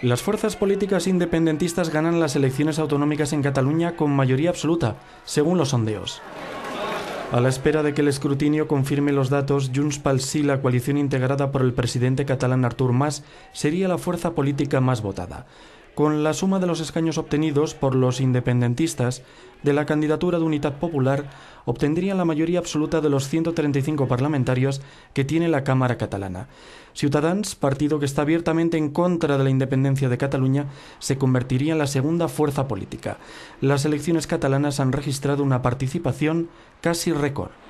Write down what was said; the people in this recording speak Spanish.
Las fuerzas políticas independentistas ganan las elecciones autonómicas en Cataluña con mayoría absoluta, según los sondeos. A la espera de que el escrutinio confirme los datos, Junts pel Sí, la coalición integrada por el presidente catalán Artur Mas, sería la fuerza política más votada. Con la suma de los escaños obtenidos por los independentistas de la candidatura de Unidad Popular, obtendría la mayoría absoluta de los 135 parlamentarios que tiene la Cámara catalana. Ciutadans, partido que está abiertamente en contra de la independencia de Cataluña, se convertiría en la segunda fuerza política. Las elecciones catalanas han registrado una participación casi récord.